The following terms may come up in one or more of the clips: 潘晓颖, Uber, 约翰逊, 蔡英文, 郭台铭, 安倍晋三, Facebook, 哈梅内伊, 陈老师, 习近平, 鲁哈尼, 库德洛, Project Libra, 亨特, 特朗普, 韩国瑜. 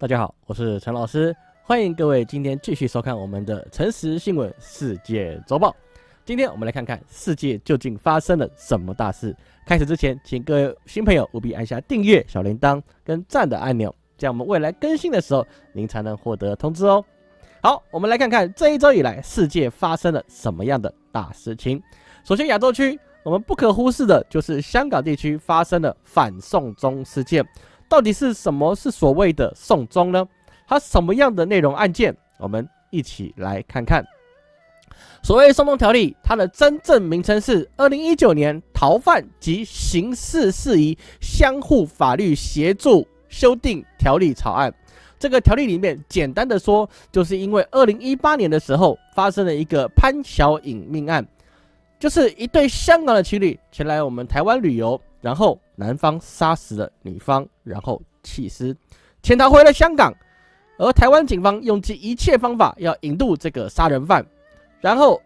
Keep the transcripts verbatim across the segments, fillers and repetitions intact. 大家好，我是陈老师，欢迎各位今天继续收看我们的《诚实新闻世界周报》。今天我们来看看世界究竟发生了什么大事。开始之前，请各位新朋友务必按下订阅、小铃铛跟赞的按钮，这样我们未来更新的时候，您才能获得通知哦。好，我们来看看这一周以来世界发生了什么样的大事情。首先，亚洲区。 我们不可忽视的就是香港地区发生了反送中事件，到底是什么是所谓的送中呢？它什么样的内容案件？我们一起来看看。所谓送中条例，它的真正名称是《二零一九年逃犯及刑事事宜相互法律协助修订条例草案》。这个条例里面，简单的说，就是因为二零一八年的时候发生了一个潘晓颖命案。 就是一对香港的情侣前来我们台湾旅游，然后男方杀死了女方，然后弃尸，潜逃回了香港。而台湾警方用尽一切方法要引渡这个杀人犯，然后，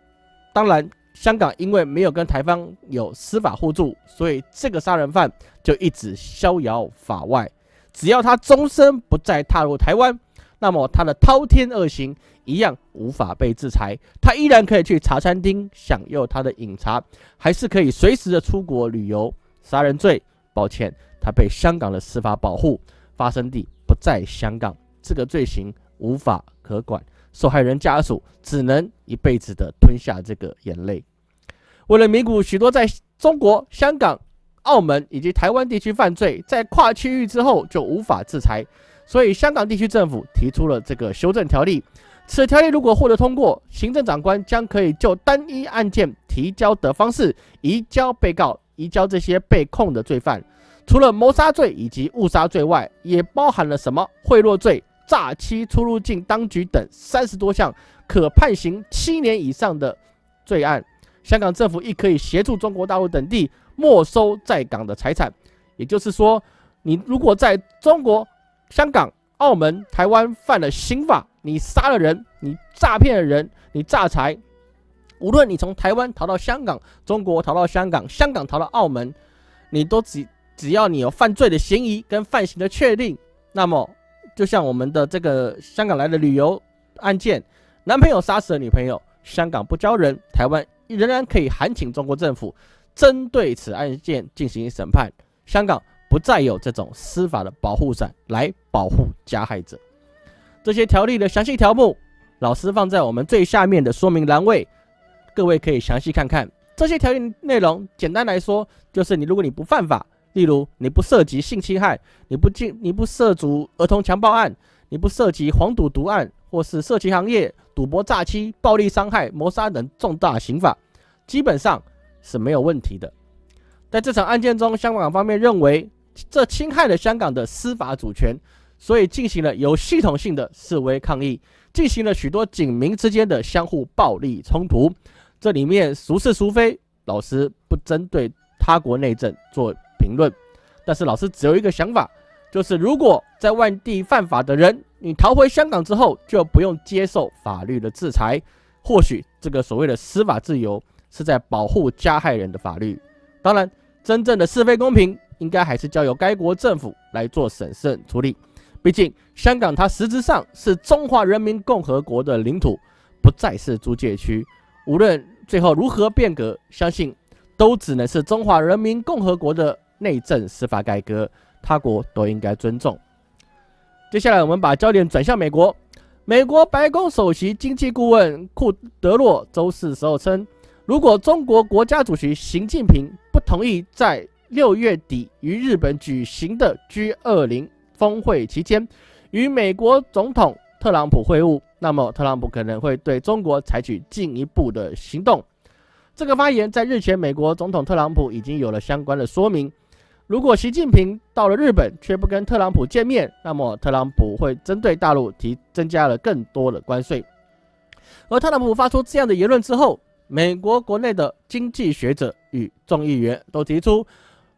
当然香港因为没有跟台方有司法互助，所以这个杀人犯就一直逍遥法外。只要他终身不再踏入台湾，那么他的滔天恶行。 一样无法被制裁，他依然可以去茶餐厅享用他的饮茶，还是可以随时的出国旅游。杀人罪，抱歉，他被香港的司法保护，发生地不在香港，这个罪行无法可管，受害人家属只能一辈子的吞下这个眼泪。为了弥补许多在中国、香港、澳门以及台湾地区犯罪在跨区域之后就无法制裁，所以香港地区政府提出了这个修正条例。 此条例如果获得通过，行政长官将可以就单一案件提交的方式移交被告，移交这些被控的罪犯。除了谋杀罪以及误杀罪外，也包含了什么贿赂罪、诈欺出入境当局等三十多项可判刑七年以上的罪案。香港政府亦可以协助中国大陆等地没收在港的财产。也就是说，你如果在中国、香港、澳门、台湾犯了刑法， 你杀了人，你诈骗了人，你诈财。无论你从台湾逃到香港，中国逃到香港，香港逃到澳门，你都只只要你有犯罪的嫌疑跟犯行的确定，那么就像我们的这个香港来的旅游案件，男朋友杀死了女朋友，香港不交人，台湾仍然可以函请中国政府针对此案件进行审判。香港不再有这种司法的保护伞来保护加害者。 这些条例的详细条目，老师放在我们最下面的说明栏位，各位可以详细看看。这些条例内容，简单来说，就是你如果你不犯法，例如你不涉及性侵害，你不进你不涉足儿童强暴案，你不涉及黄赌毒案，或是涉及行业、赌博、诈欺、暴力伤害、谋杀等重大刑法，基本上是没有问题的。在这场案件中，香港方面认为这侵害了香港的司法主权。 所以进行了有系统性的示威抗议，进行了许多警民之间的相互暴力冲突。这里面孰是孰非，老师不针对他国内政做评论，但是老师只有一个想法，就是如果在外地犯法的人，你逃回香港之后就不用接受法律的制裁。或许这个所谓的司法自由是在保护加害人的法律。当然，真正的是非公平，应该还是交由该国政府来做审慎处理。 毕竟，香港它实质上是中华人民共和国的领土，不再是租界区。无论最后如何变革，相信都只能是中华人民共和国的内政司法改革，他国都应该尊重。接下来，我们把焦点转向美国。美国白宫首席经济顾问库德洛周四时候称，如果中国国家主席习近平不同意在六月底于日本举行的 G 二十。 峰会期间，与美国总统特朗普会晤，那么特朗普可能会对中国采取进一步的行动。这个发言在日前，美国总统特朗普已经有了相关的说明。如果习近平到了日本却不跟特朗普见面，那么特朗普会针对大陆提增加了更多的关税。而特朗普发出这样的言论之后，美国国内的经济学者与众议员都提出，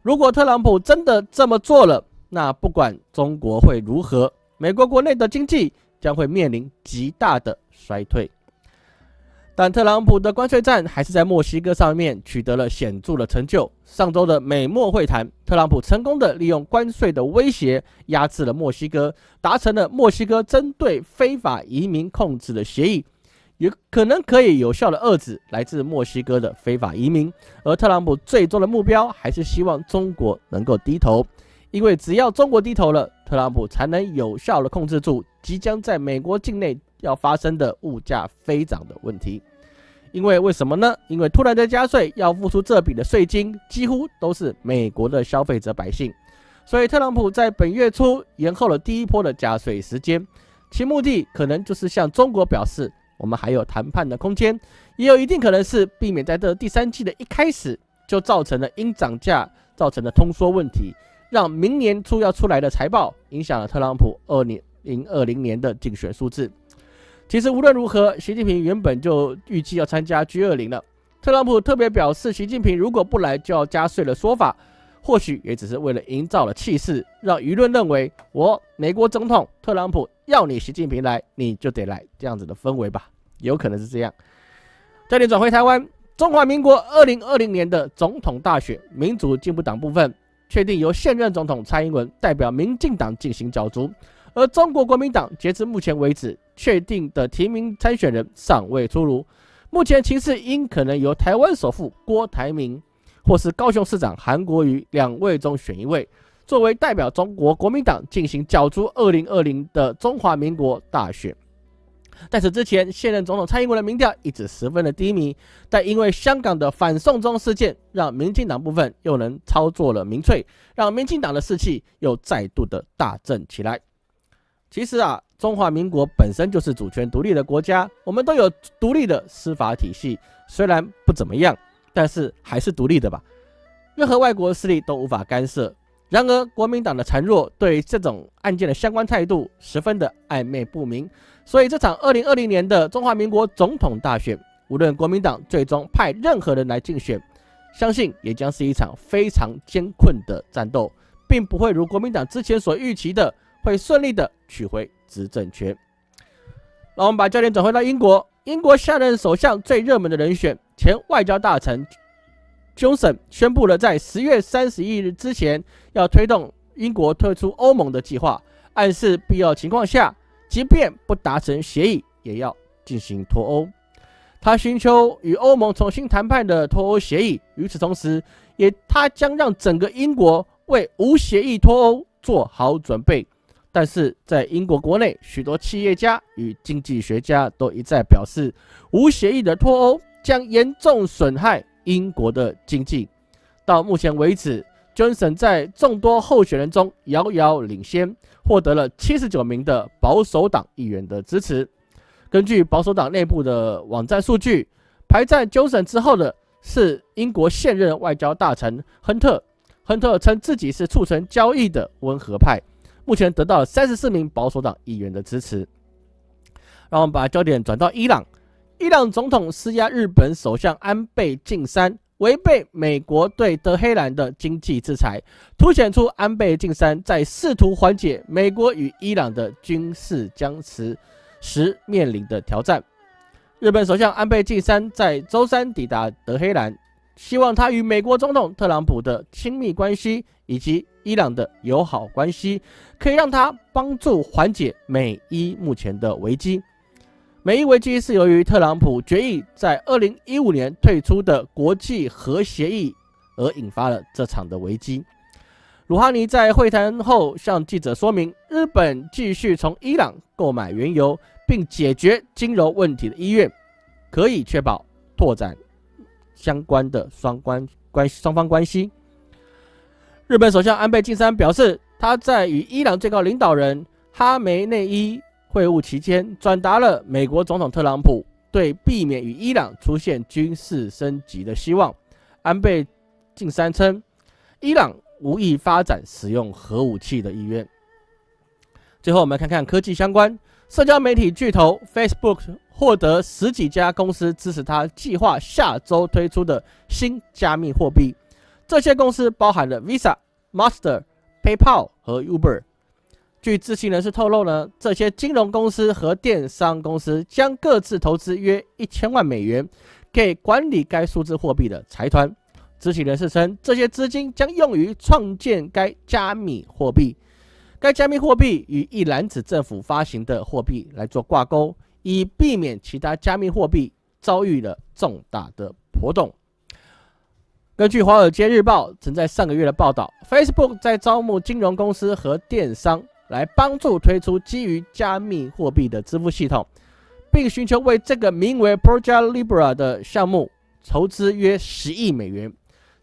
如果特朗普真的这么做了， 那不管中国会如何，美国国内的经济将会面临极大的衰退。但特朗普的关税战还是在墨西哥上面取得了显著的成就。上周的美墨会谈，特朗普成功的利用关税的威胁压制了墨西哥，达成了墨西哥针对非法移民控制的协议，也可能可以有效的遏制来自墨西哥的非法移民。而特朗普最终的目标还是希望中国能够低头，因为只要中国低头了，特朗普才能有效的控制住即将在美国境内 要发生的物价飞涨的问题，因为为什么呢？因为突然的加税要付出这笔的税金，几乎都是美国的消费者百姓，所以特朗普在本月初延后了第一波的加税时间，其目的可能就是向中国表示我们还有谈判的空间，也有一定可能是避免在这第三季的一开始就造成了因涨价造成的通缩问题，让明年初要出来的财报影响了特朗普二零二零年的竞选数字。 其实无论如何，习近平原本就预计要参加 G 二十了。特朗普特别表示，习近平如果不来就要加税的说法，或许也只是为了营造了气势，让舆论认为我美国总统特朗普要你习近平来，你就得来这样子的氛围吧，有可能是这样。焦点转回台湾，中华民国二零二零年的总统大选，民主进步党部分确定由现任总统蔡英文代表民进党进行角逐，而中国国民党截至目前为止 确定的提名参选人尚未出炉，目前情势应可能由台湾首富郭台铭或是高雄市长韩国瑜两位中选一位，作为代表中国国民党进行角逐二零二零的中华民国大选。在此之前，现任总统蔡英文的民调一直十分的低迷，但因为香港的反送中事件，让民进党部分又能操作了民粹，让民进党的士气又再度的大振起来。其实啊， 中华民国本身就是主权独立的国家，我们都有独立的司法体系，虽然不怎么样，但是还是独立的吧。任何外国势力都无法干涉。然而，国民党的孱弱对这种案件的相关态度十分的暧昧不明，所以这场二零二零年的中华民国总统大选，无论国民党最终派任何人来竞选，相信也将是一场非常艰困的战斗，并不会如国民党之前所预期的，会顺利的取回 执政权。让我们把焦点转回到英国。英国下任首相最热门的人选，前外交大臣Johnson宣布了，在十月三十一日之前要推动英国退出欧盟的计划，暗示必要情况下，即便不达成协议，也要进行脱欧。他寻求与欧盟重新谈判的脱欧协议。与此同时，也他将让整个英国为无协议脱欧做好准备。 但是在英国国内，许多企业家与经济学家都一再表示，无协议的脱欧将严重损害英国的经济。到目前为止 ，Johnson 在众多候选人中遥遥领先，获得了七十九名的保守党议员的支持。根据保守党内部的网站数据，排在 Johnson 之后的是英国现任外交大臣亨特。亨特称自己是促成交易的温和派， 目前得到了三十四名保守党议员的支持。让我们把焦点转到伊朗。伊朗总统施压日本首相安倍晋三违背美国对德黑兰的经济制裁，凸显出安倍晋三在试图缓解美国与伊朗的军事僵持时面临的挑战。日本首相安倍晋三在周三抵达德黑兰，希望他与美国总统特朗普的亲密关系以及 伊朗的友好关系可以让他帮助缓解美伊目前的危机。美伊危机是由于特朗普决议在二零一五年退出的国际核协议而引发了这场的危机。鲁哈尼在会谈后向记者说明，日本继续从伊朗购买原油并解决金融问题的意愿，可以确保拓展相关的双关关双方关系。 日本首相安倍晋三表示，他在与伊朗最高领导人哈梅内伊会晤期间，转达了美国总统特朗普对避免与伊朗出现军事升级的希望。安倍晋三称，伊朗无意发展使用核武器的意愿。最后，我们看看科技相关。社交媒体巨头 Facebook 获得十几家公司支持他计划下周推出的新加密货币。 这些公司包含了 Visa、Master、PayPal 和 Uber。据知情人士透露呢，这些金融公司和电商公司将各自投资约一千万美元给管理该数字货币的财团。知情人士称，这些资金将用于创建该加密货币。该加密货币与一篮子政府发行的货币来做挂钩，以避免其他加密货币遭遇了重大的波动。 根据《华尔街日报》曾在上个月的报道 ，Facebook 在招募金融公司和电商来帮助推出基于加密货币的支付系统，并寻求为这个名为 Project Libra 的项目筹资约十亿美元。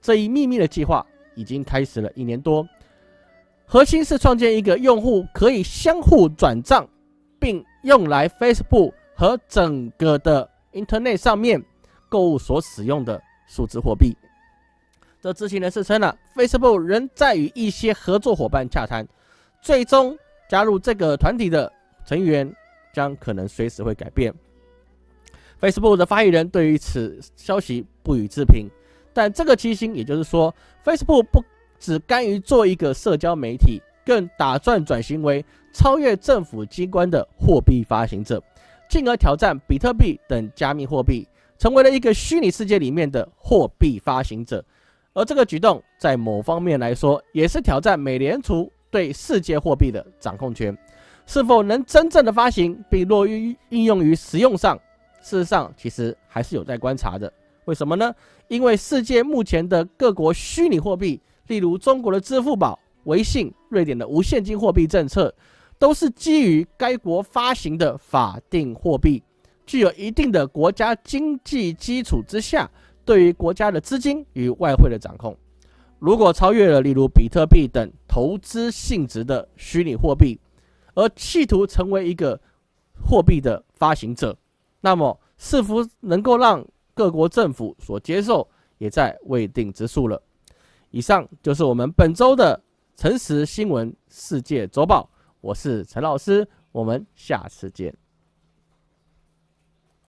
这一秘密的计划已经开始了一年多，核心是创建一个用户可以相互转账，并用来 Facebook 和整个的 Internet 上面购物所使用的数字货币。 这知情人士称呢 ，Facebook 仍在与一些合作伙伴洽谈，最终加入这个团体的成员将可能随时会改变。Facebook 的发言人对于此消息不予置评，但这个基因，也就是说 ，Facebook 不只甘于做一个社交媒体，更打算转型为超越政府机关的货币发行者，进而挑战比特币等加密货币，成为了一个虚拟世界里面的货币发行者。 而这个举动，在某方面来说，也是挑战美联储对世界货币的掌控权。是否能真正的发行并落于应用于实用上，事实上其实还是有待观察的。为什么呢？因为世界目前的各国虚拟货币，例如中国的支付宝、微信、瑞典的无现金货币政策，都是基于该国发行的法定货币，具有一定的国家经济基础之下。 对于国家的资金与外汇的掌控，如果超越了例如比特币等投资性质的虚拟货币，而企图成为一个货币的发行者，那么是否能够让各国政府所接受，也在未定之数了。以上就是我们本周的诚实新闻世界周报，我是陈老师，我们下次见。